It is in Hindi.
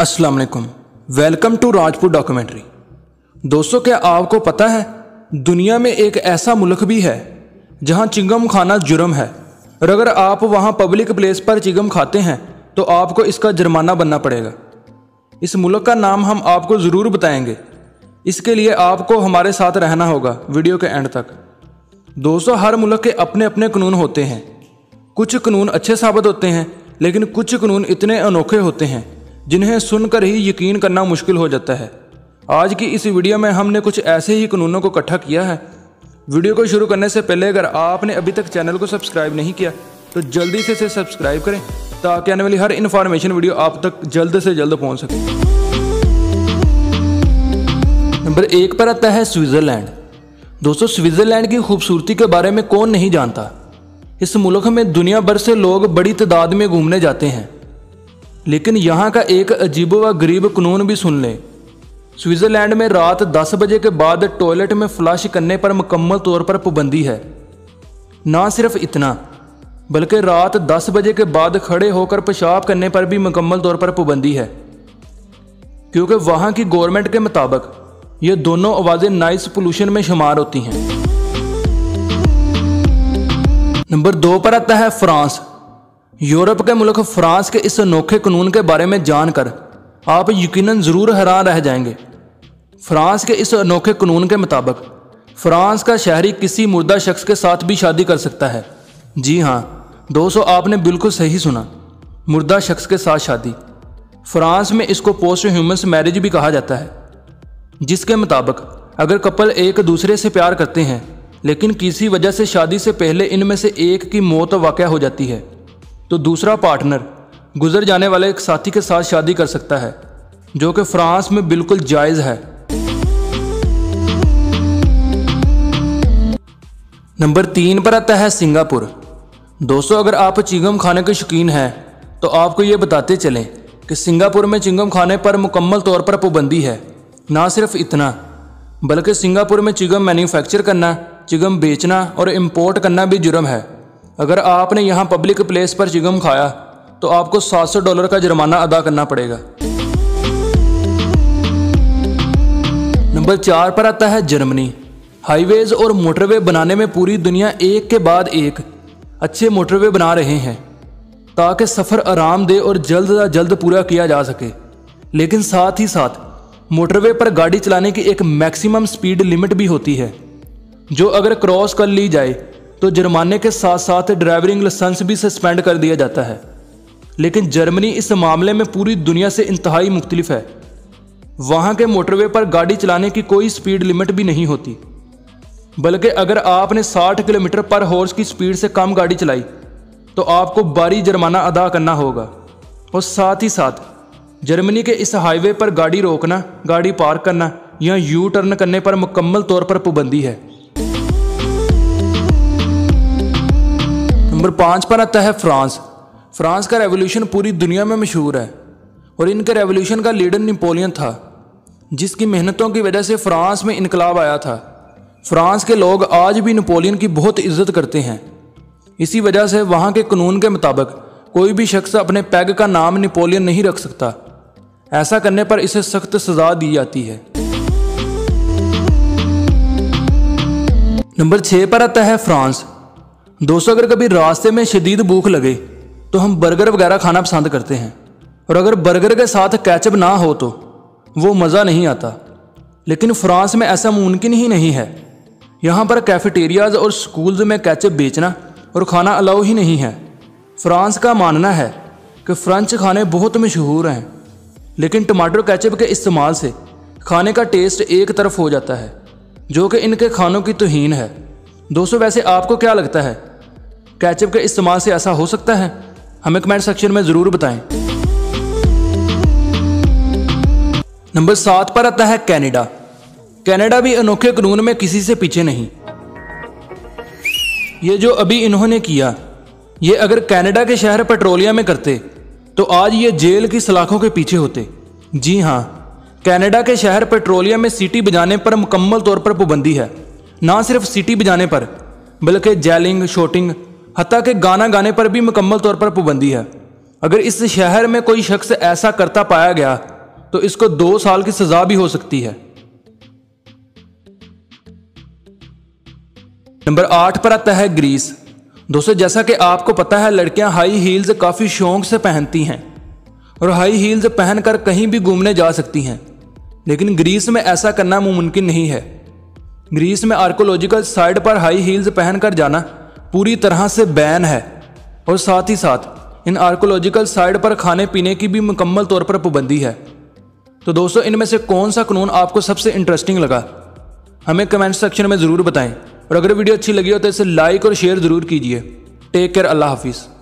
अस्सलाम वालेकुम, वेलकम टू राजपूत डॉक्यूमेंट्री। दोस्तों, क्या आपको पता है दुनिया में एक ऐसा मुल्क भी है जहां चिंगम खाना जुर्म है और अगर आप वहां पब्लिक प्लेस पर चिंगम खाते हैं तो आपको इसका जुर्माना बनना पड़ेगा। इस मुल्क का नाम हम आपको ज़रूर बताएंगे, इसके लिए आपको हमारे साथ रहना होगा वीडियो के एंड तक। दोस्तों, हर मुल्क के अपने अपने कानून होते हैं, कुछ कानून अच्छे साबित होते हैं लेकिन कुछ कानून इतने अनोखे होते हैं जिन्हें सुनकर ही यकीन करना मुश्किल हो जाता है। आज की इस वीडियो में हमने कुछ ऐसे ही कानूनों को इकट्ठा किया है। वीडियो को शुरू करने से पहले अगर आपने अभी तक चैनल को सब्सक्राइब नहीं किया तो जल्दी से इसे सब्सक्राइब करें ताकि आने वाली हर इन्फॉर्मेशन वीडियो आप तक जल्द से जल्द पहुंच सके। नंबर 1 पर आता है स्विट्ज़रलैंड। दोस्तों, स्विट्ज़रलैंड की खूबसूरती के बारे में कौन नहीं जानता। इस मुल्क में दुनिया भर से लोग बड़ी तादाद में घूमने जाते हैं, लेकिन यहाँ का एक अजीबो व गरीब कानून भी सुन लें। स्विट्ज़रलैंड में रात 10 बजे के बाद टॉयलेट में फ्लश करने पर मुकम्मल तौर पर पाबंदी है। ना सिर्फ इतना बल्कि रात 10 बजे के बाद खड़े होकर पेशाब करने पर भी मुकम्मल तौर पर पाबंदी है, क्योंकि वहाँ की गवर्नमेंट के मुताबिक ये दोनों आवाज़ें नॉइज़ पोल्यूशन में शुमार होती हैं। नंबर 2 पर आता है फ्रांस। यूरोप के मुल्क फ्रांस के इस अनोखे कानून के बारे में जानकर आप यकीनन ज़रूर हैरान रह जाएंगे। फ्रांस के इस अनोखे कानून के मुताबिक फ्रांस का शहरी किसी मुर्दा शख्स के साथ भी शादी कर सकता है। जी हाँ दोस्तों, आपने बिल्कुल सही सुना, मुर्दा शख्स के साथ शादी। फ्रांस में इसको पोस्ट ह्यूमस मैरिज भी कहा जाता है, जिसके मुताबिक अगर कपल एक दूसरे से प्यार करते हैं लेकिन किसी वजह से शादी से पहले इनमें से एक की मौत वाक़या हो जाती है तो दूसरा पार्टनर गुजर जाने वाले एक साथी के साथ शादी कर सकता है, जो कि फ्रांस में बिल्कुल जायज़ है। नंबर 3 पर आता है सिंगापुर। दोस्तों, अगर आप चिंगम खाने के शौकीन हैं तो आपको ये बताते चलें कि सिंगापुर में चिंगम खाने पर मुकम्मल तौर पर पाबंदी है। ना सिर्फ इतना बल्कि सिंगापुर में चिंगम मैन्युफैक्चर करना, चिंगम बेचना और इंपोर्ट करना भी जुर्म है। अगर आपने यहाँ पब्लिक प्लेस पर चिंगम खाया तो आपको $700 का जुर्माना अदा करना पड़ेगा। नंबर 4 पर आता है जर्मनी। हाईवेज और मोटरवे बनाने में पूरी दुनिया एक के बाद एक अच्छे मोटरवे बना रहे हैं ताकि सफ़र आरामदेह और जल्द से जल्द पूरा किया जा सके, लेकिन साथ ही साथ मोटरवे पर गाड़ी चलाने की एक मैक्सिमम स्पीड लिमिट भी होती है, जो अगर क्रॉस कर ली जाए तो जुर्माने के साथ साथ ड्राइविंग लाइसेंस भी सस्पेंड कर दिया जाता है। लेकिन जर्मनी इस मामले में पूरी दुनिया से इंतहाई मुख्तलिफ है। वहाँ के मोटरवे पर गाड़ी चलाने की कोई स्पीड लिमिट भी नहीं होती, बल्कि अगर आपने 60 किलोमीटर पर हॉर्स की स्पीड से कम गाड़ी चलाई तो आपको भारी जुर्माना अदा करना होगा। और साथ ही साथ जर्मनी के इस हाईवे पर गाड़ी रोकना, गाड़ी पार्क करना या यू टर्न करने पर मुकम्मल तौर पर पाबंदी है। नंबर 5 पर आता है फ्रांस। फ्रांस का रेवोल्यूशन पूरी दुनिया में मशहूर है और इनके रेवोल्यूशन का लीडर नेपोलियन था, जिसकी मेहनतों की वजह से फ्रांस में इनकलाब आया था। फ्रांस के लोग आज भी नेपोलियन की बहुत इज्जत करते हैं, इसी वजह से वहाँ के कानून के मुताबिक कोई भी शख्स अपने पैग का नाम नेपोलियन नहीं रख सकता। ऐसा करने पर इसे सख्त सज़ा दी जाती है। नंबर 6 पर आता है फ्रांस। दोस्तों, अगर कभी रास्ते में शदीद भूख लगे तो हम बर्गर वगैरह खाना पसंद करते हैं और अगर बर्गर के साथ केचप ना हो तो वो मज़ा नहीं आता, लेकिन फ्रांस में ऐसा मुमकिन ही नहीं है। यहाँ पर कैफेटेरियाज और स्कूल्स में केचप बेचना और खाना अलाउ ही नहीं है। फ्रांस का मानना है कि फ्रेंच खाने बहुत मशहूर हैं, लेकिन टमाटर केचप के इस्तेमाल से खाने का टेस्ट एक तरफ हो जाता है, जो कि इनके खानों की तौहीन है। दोस्तों, वैसे आपको क्या लगता है, केचप के इस्तेमाल से ऐसा हो सकता है? हमें कमेंट सेक्शन में ज़रूर बताएं। नंबर 7 पर आता है कनाडा। कनाडा भी अनोखे कानून में किसी से पीछे नहीं। ये जो अभी इन्होंने किया, ये अगर कनाडा के शहर पेट्रोलिया में करते तो आज ये जेल की सलाखों के पीछे होते। जी हाँ, कनाडा के शहर पेट्रोलिया में सीटी बजाने पर मुकम्मल तौर पर पाबंदी है। ना सिर्फ सीटी बजाने पर बल्कि जेलिंग, शूटिंग, हत्ता के गाना गाने पर भी मुकम्मल तौर पर पाबंदी है। अगर इस शहर में कोई शख्स ऐसा करता पाया गया तो इसको 2 साल की सजा भी हो सकती है। नंबर 8 पर आता है ग्रीस। दोस्तों जैसा कि आपको पता है लड़कियां हाई हील्स काफ़ी शौक से पहनती हैं और हाई हील्स पहनकर कहीं भी घूमने जा सकती हैं, लेकिन ग्रीस में ऐसा करना मुमकिन नहीं है। ग्रीस में आर्कोलॉजिकल साइट पर हाई हील्स पहनकर जाना पूरी तरह से बैन है और साथ ही साथ इन आर्कोलॉजिकल साइट पर खाने पीने की भी मुकम्मल तौर पर पाबंदी है। तो दोस्तों इनमें से कौन सा कानून आपको सबसे इंटरेस्टिंग लगा हमें कमेंट सेक्शन में ज़रूर बताएं, और अगर वीडियो अच्छी लगी हो तो इसे लाइक और शेयर ज़रूर कीजिए। टेक केयर, अल्लाह हाफिज़।